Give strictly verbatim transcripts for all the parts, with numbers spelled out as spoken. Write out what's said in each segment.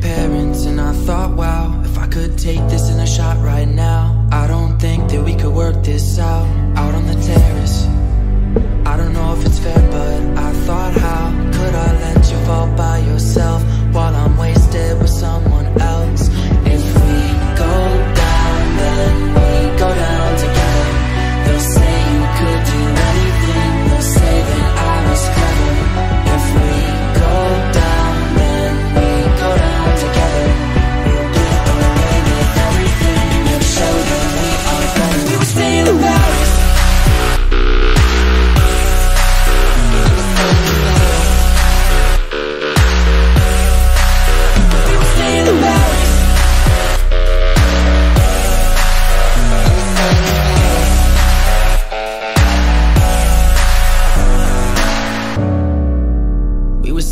parents, and I thought, wow, if I could take this in a shot right now. I don't think that we could work this out, out on the terrace. I don't know if it's fair, but I thought, how could I let you fall by yourself while I'm wasted with someone else? If we go down, then we go down together. They'll say you could do anything, they'll say that I was clever. If we go down, then we go down together. We'll get away with everything, we'll show them we are better. We will stay in Paris.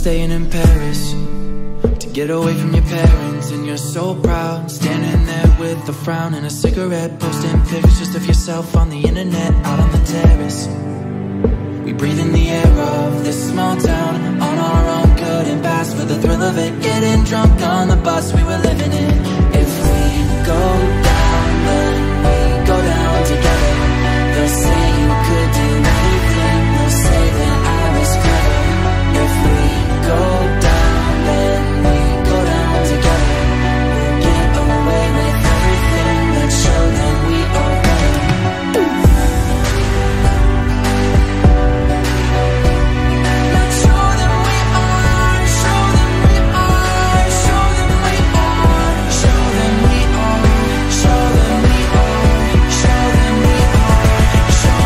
Staying in Paris to get away from your parents, and you're so proud, standing there with a frown and a cigarette, posting pictures just of yourself on the internet, out on the terrace. We breathe in the air of this small town, on our own, couldn't pass for the thrill of it, getting drunk on the bus we were living in. If we go down, then we go down together. They'll say you could do anything, they'll say that I was clever. If we go down, then we go down together. We'll get away with everything, let's show them we are better. Let's show them we are, show them we are, show them we are, show them we are, show them we are, show them we are, show them we are, show them we are.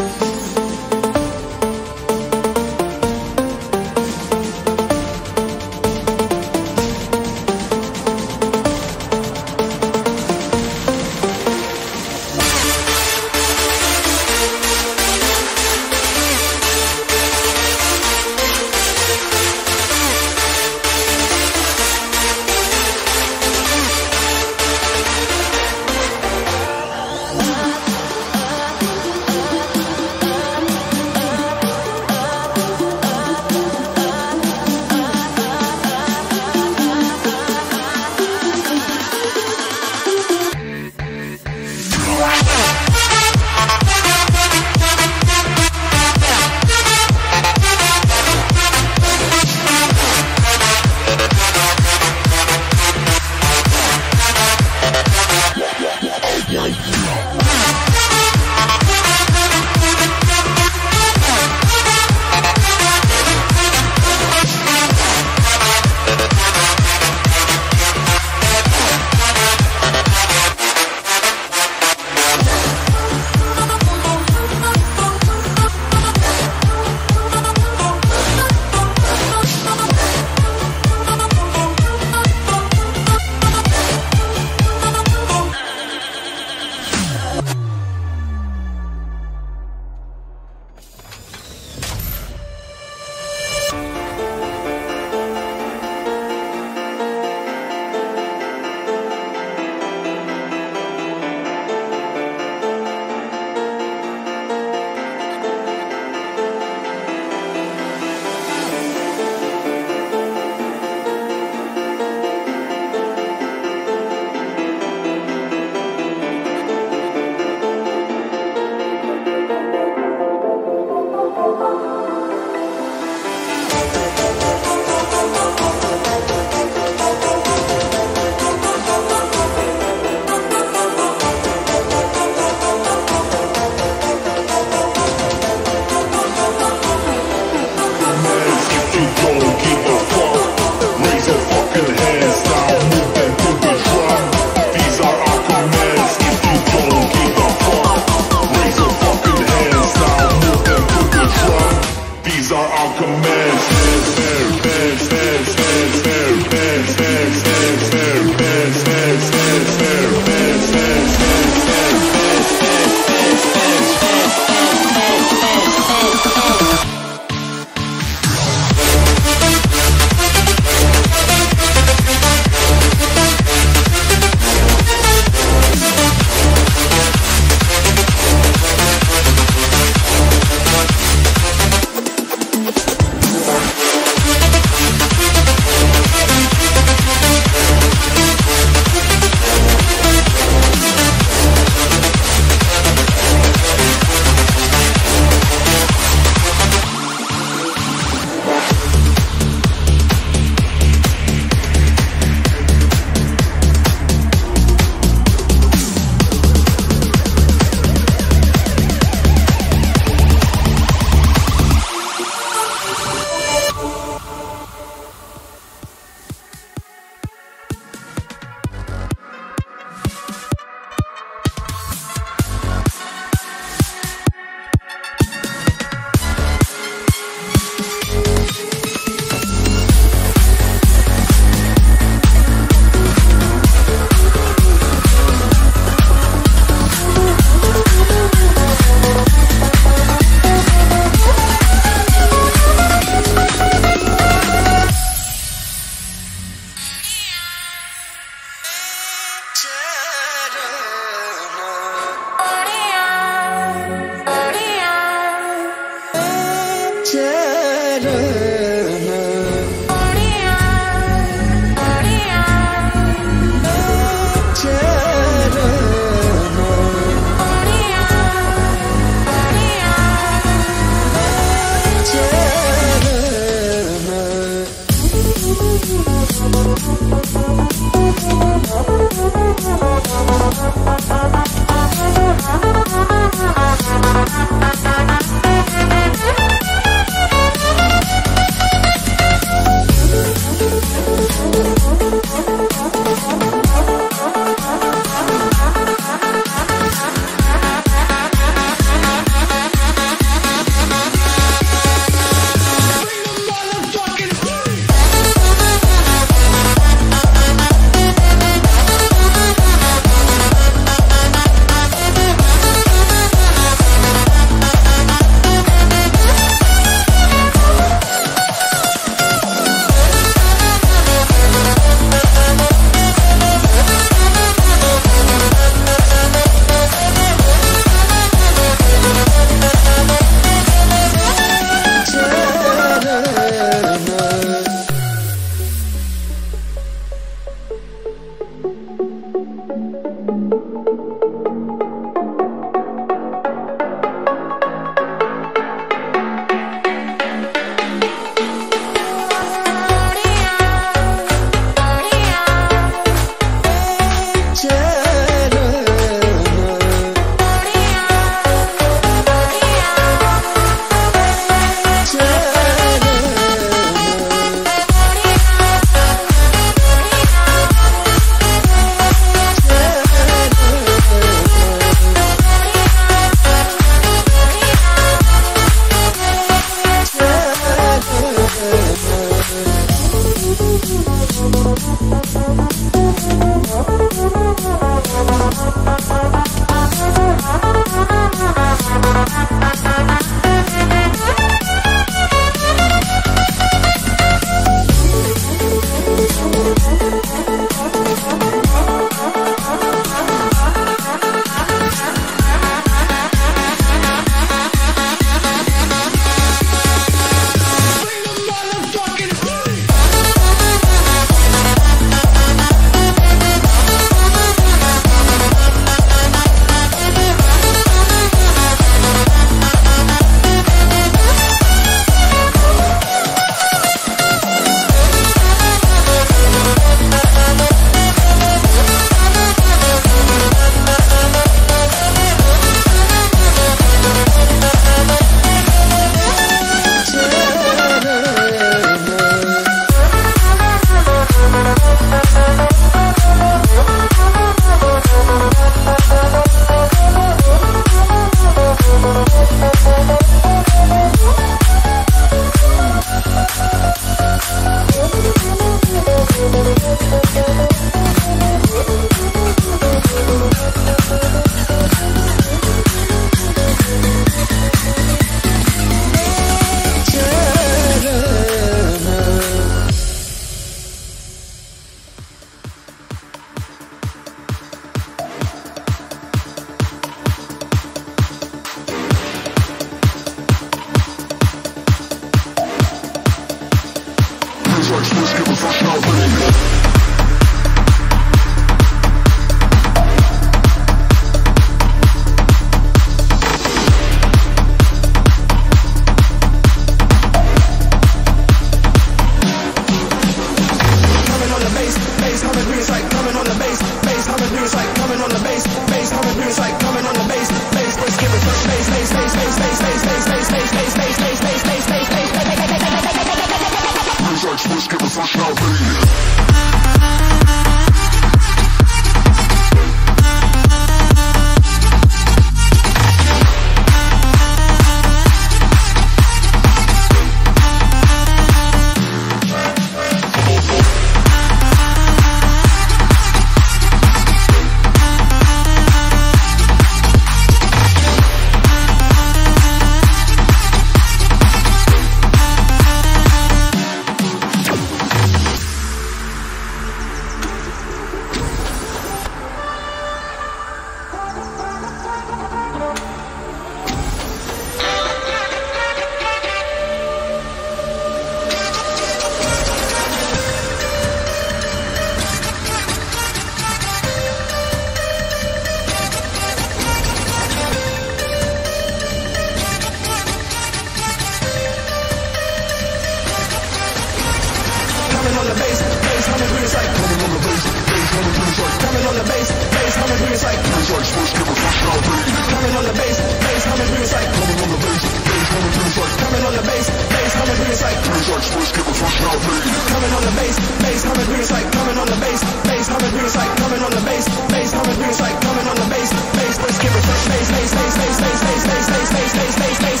reels like reels first give a first round three. Coming on the base, base, how many reels like coming on the base, base, how many reels like coming on the base, base, how many reels like reels first give a first round three. Coming on the base, base, how many reels like coming on the base, base, how many reels like coming on the base, base, how many reels like coming on the base, base, first give a first base, base, base, base, base, base, base, base, base, base, base, base,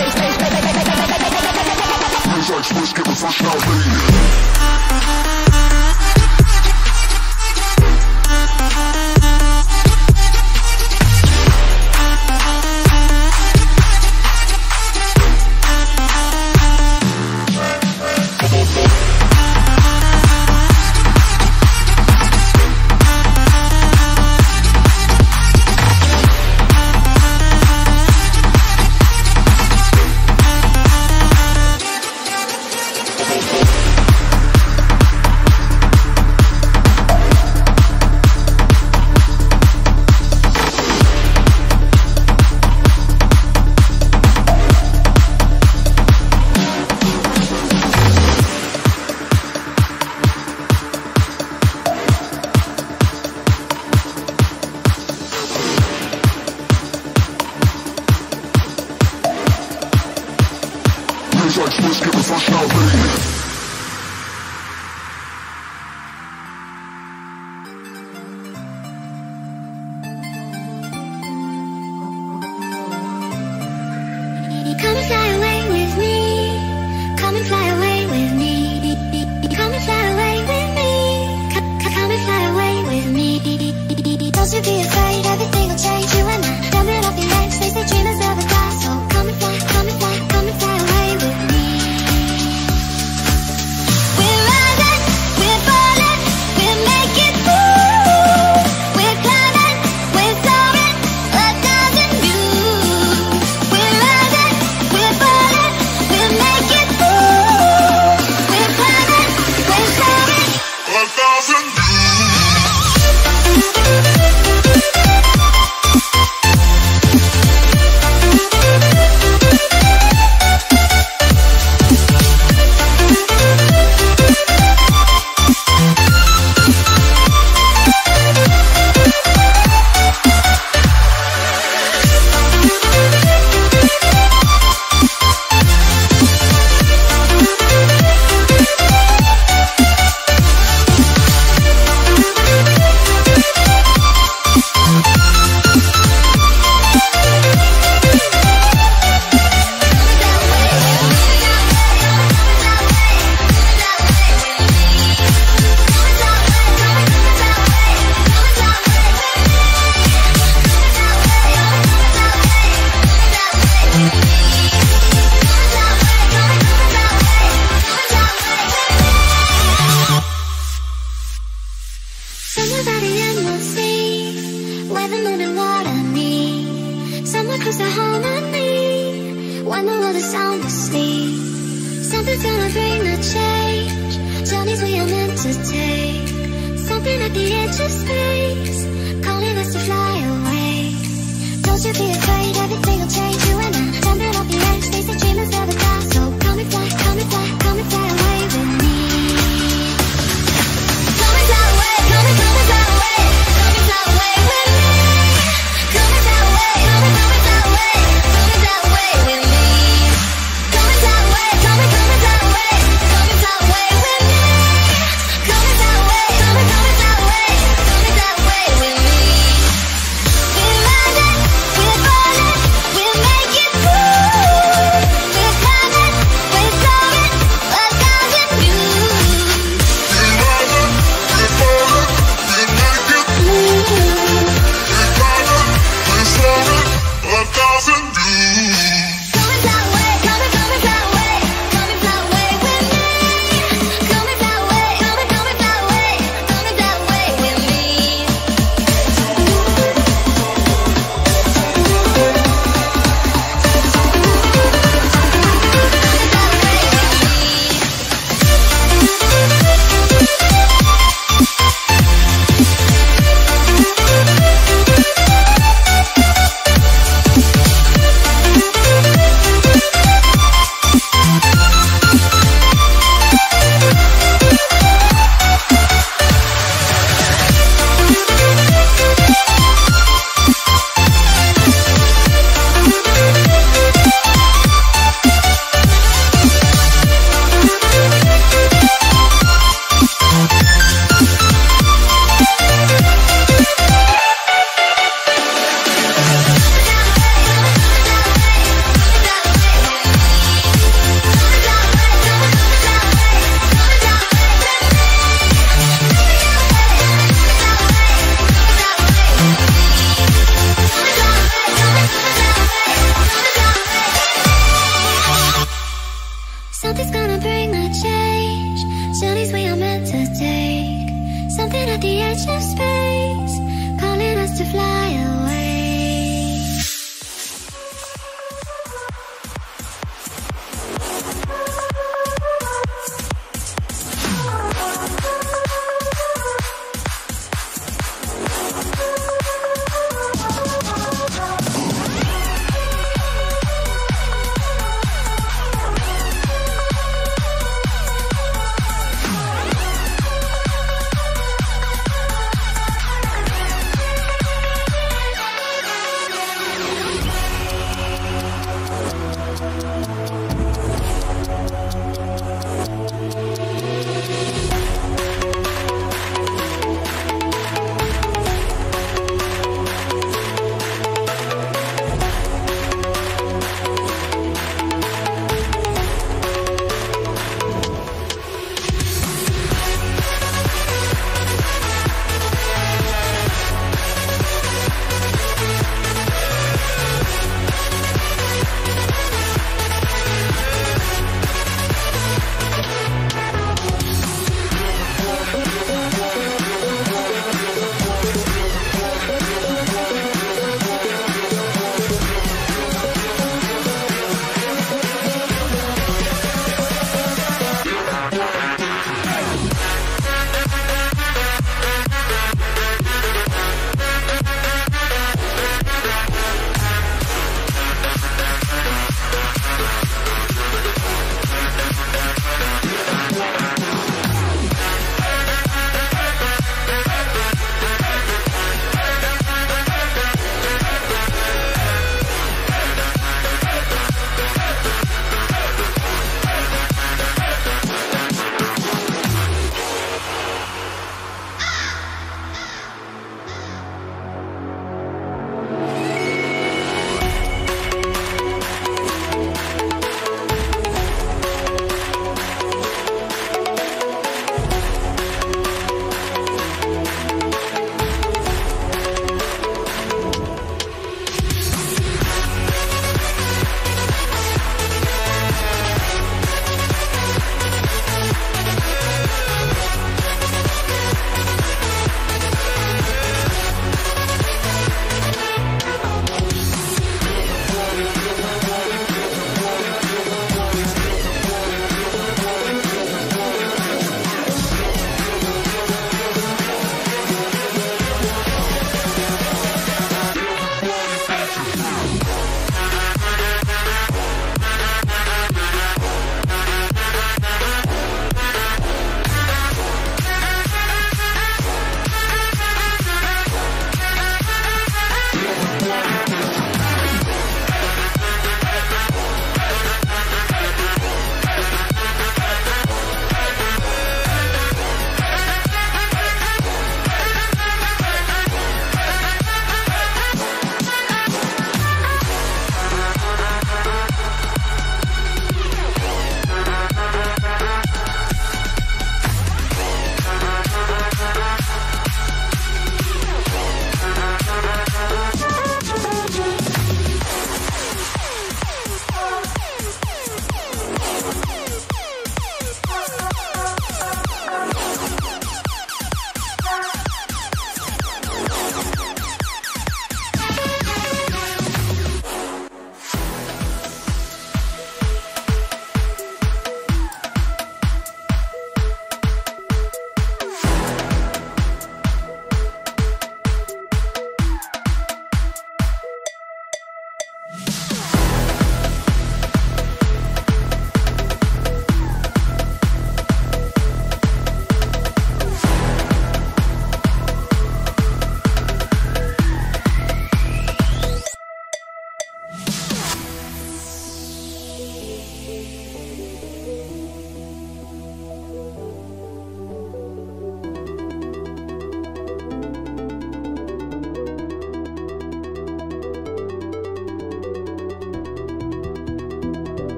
base, base, base, base, reels like first give a first round three. Let's give it first now, baby. Wait, wait.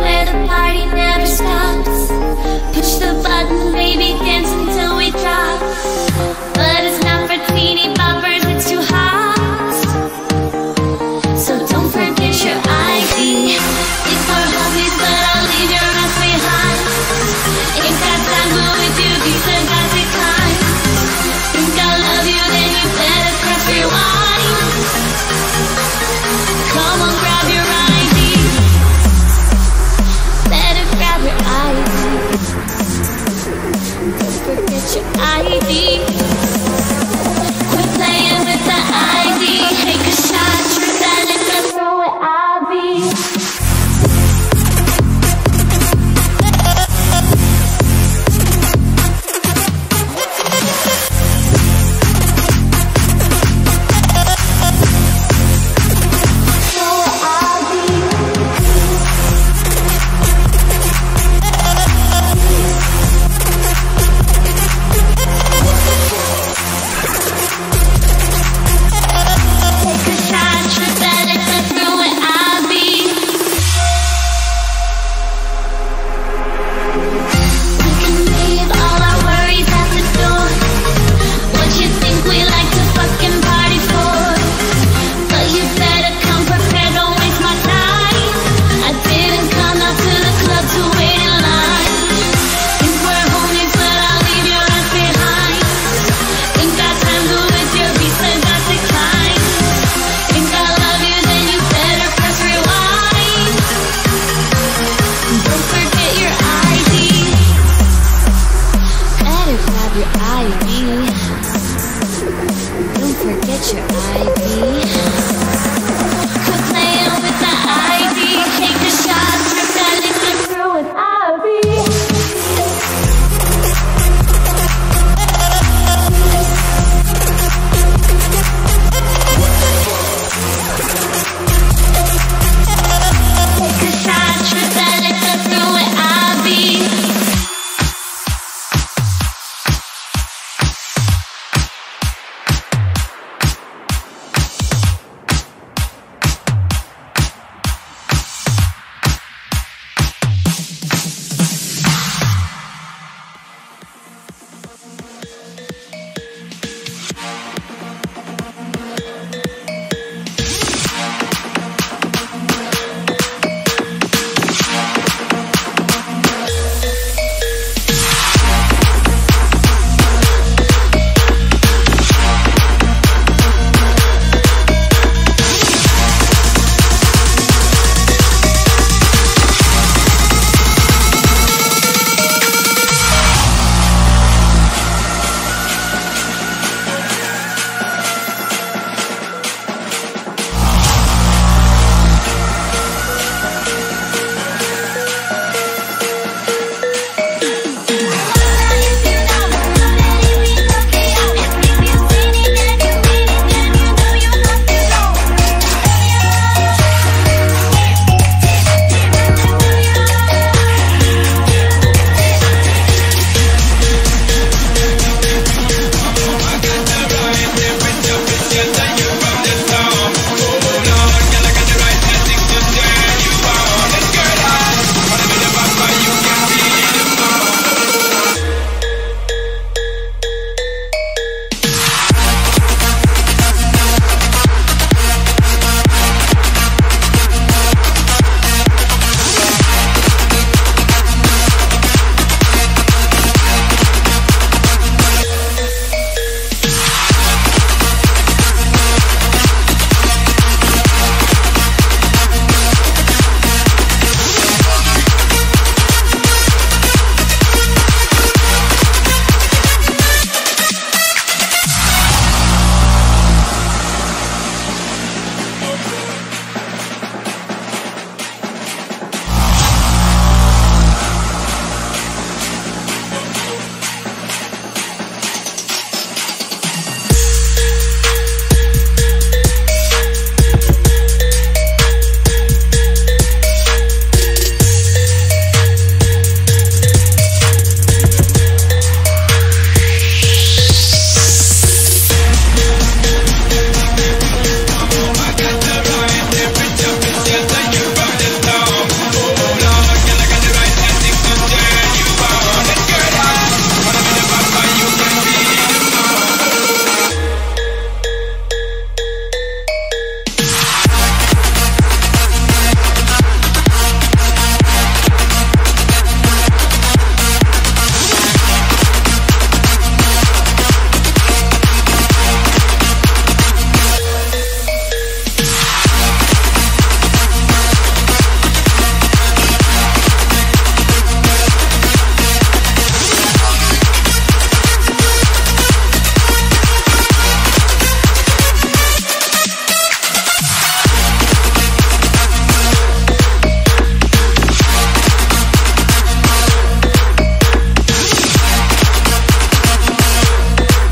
where the party now.